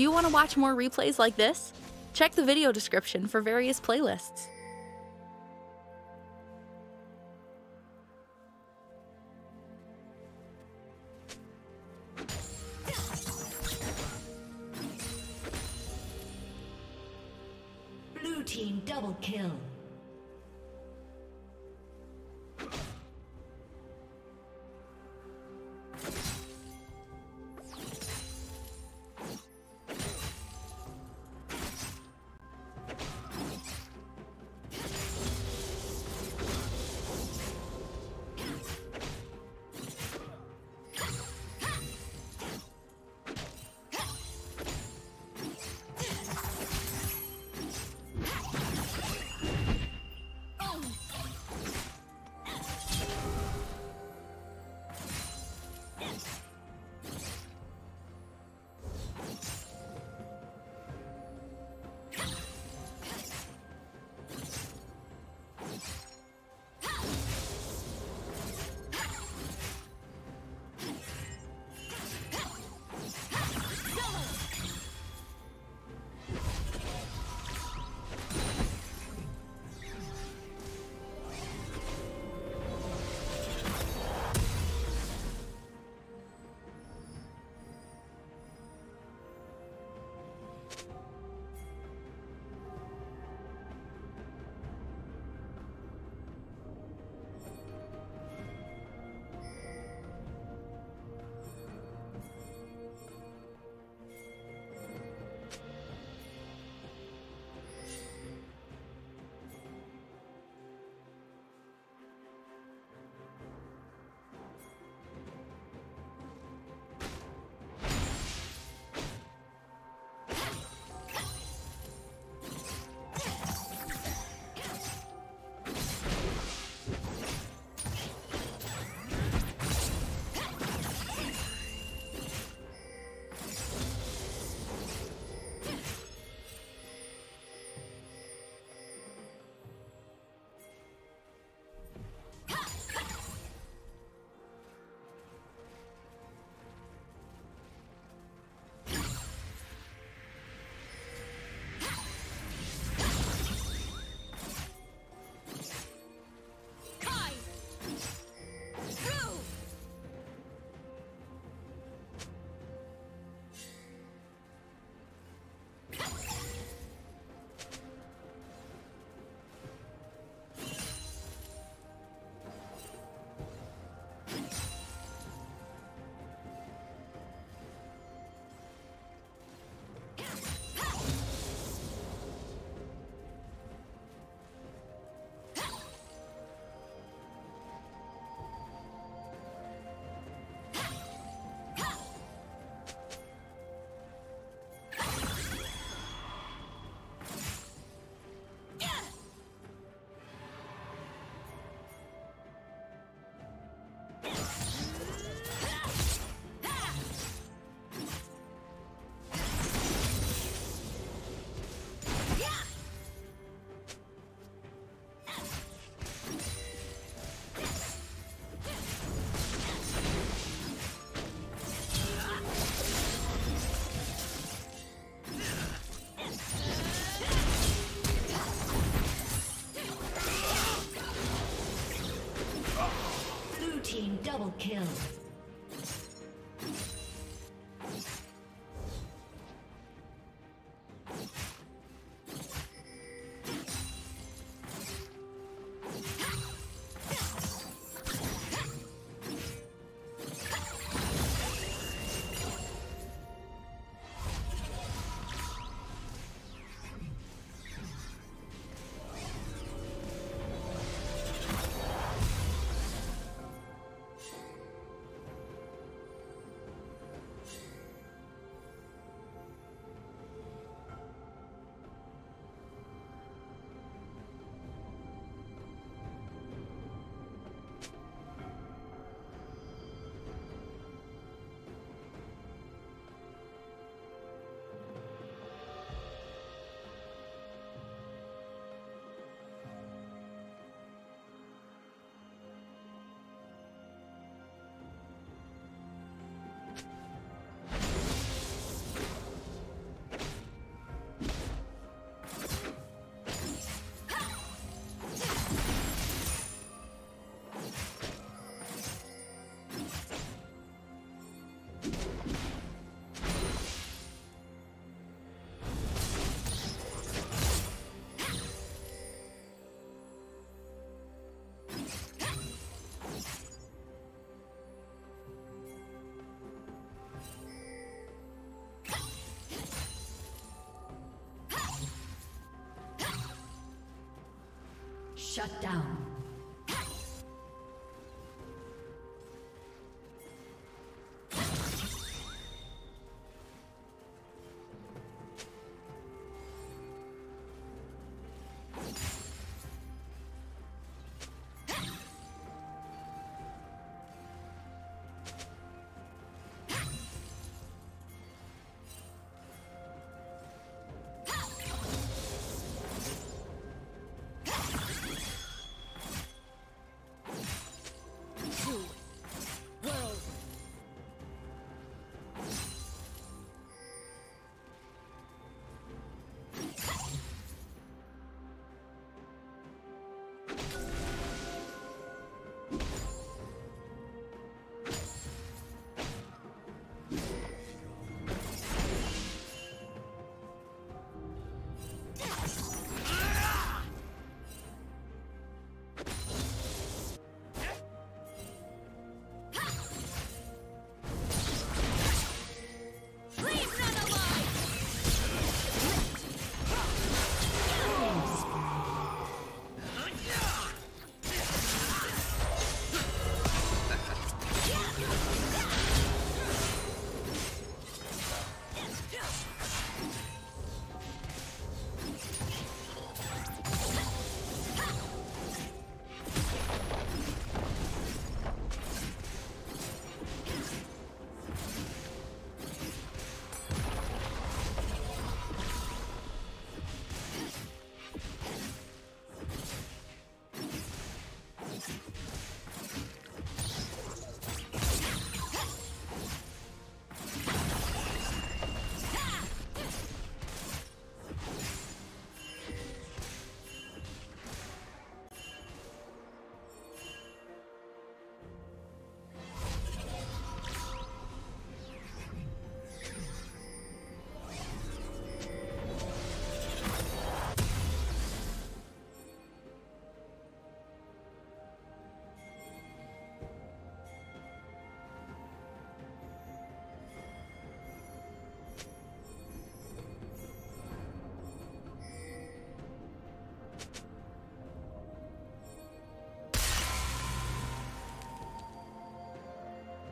Do you want to watch more replays like this? Check the video description for various playlists. Blue team double kill. Double kill. Shut down.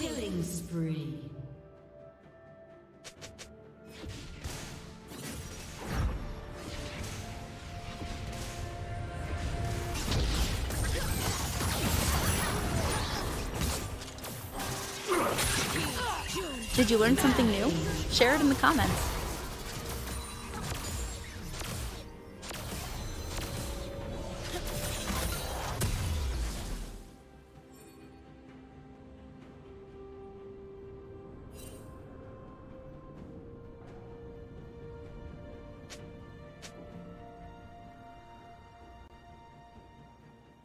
Killing spree. Did you learn something new? Share it in the comments.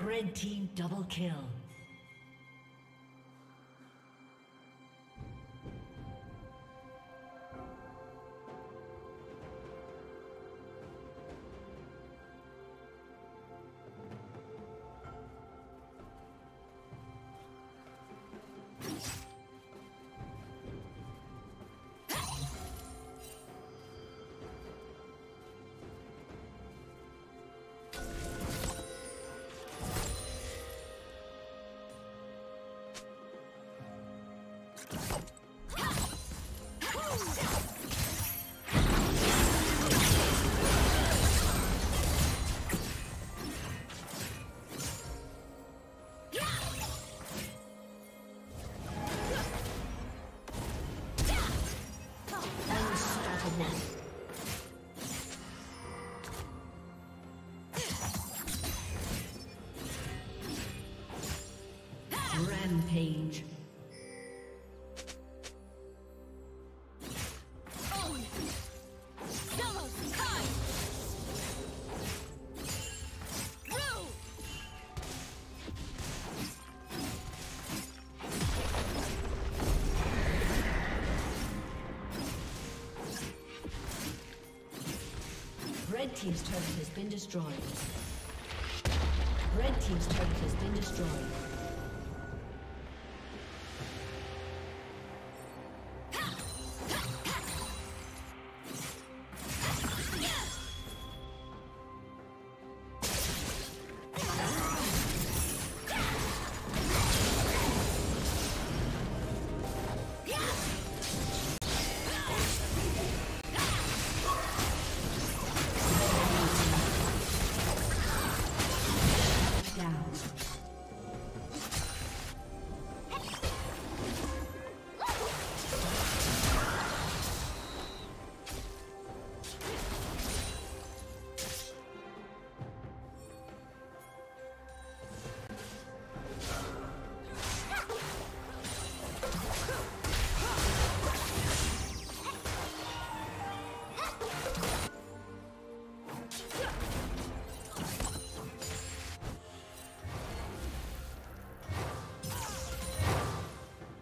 Red team double kill. Rampage. Red team's turret has been destroyed. Red team's turret has been destroyed.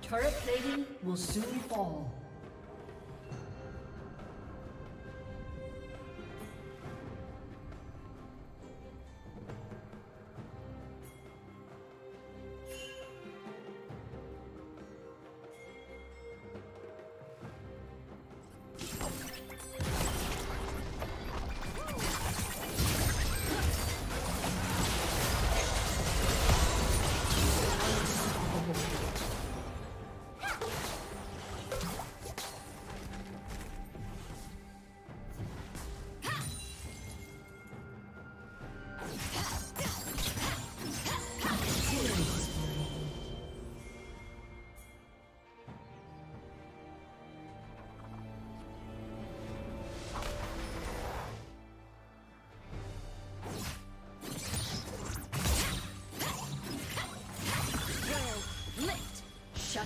Turret plating will soon fall. Shut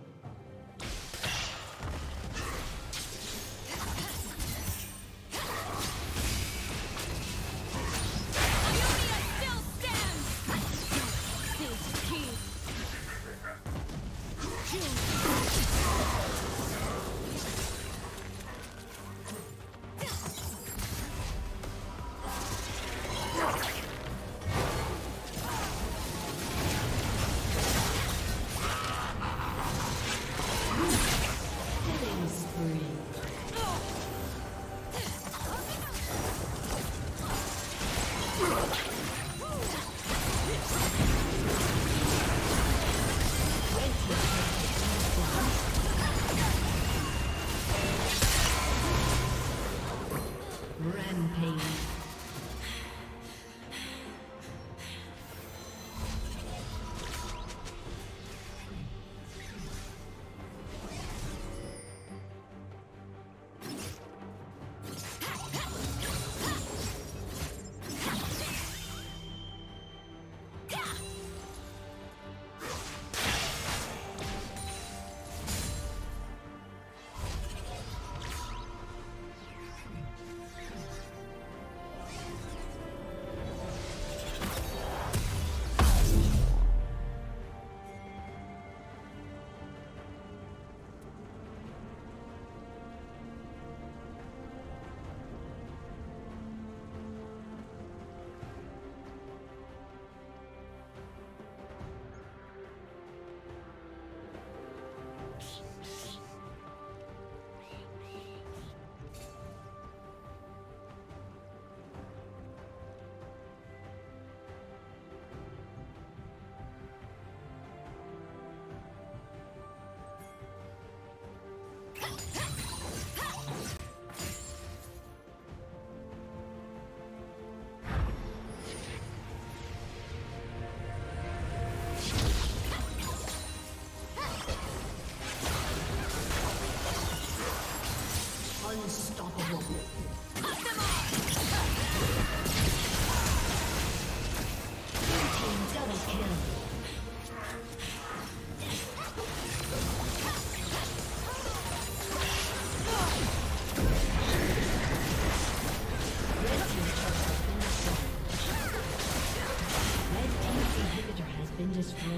destroyed.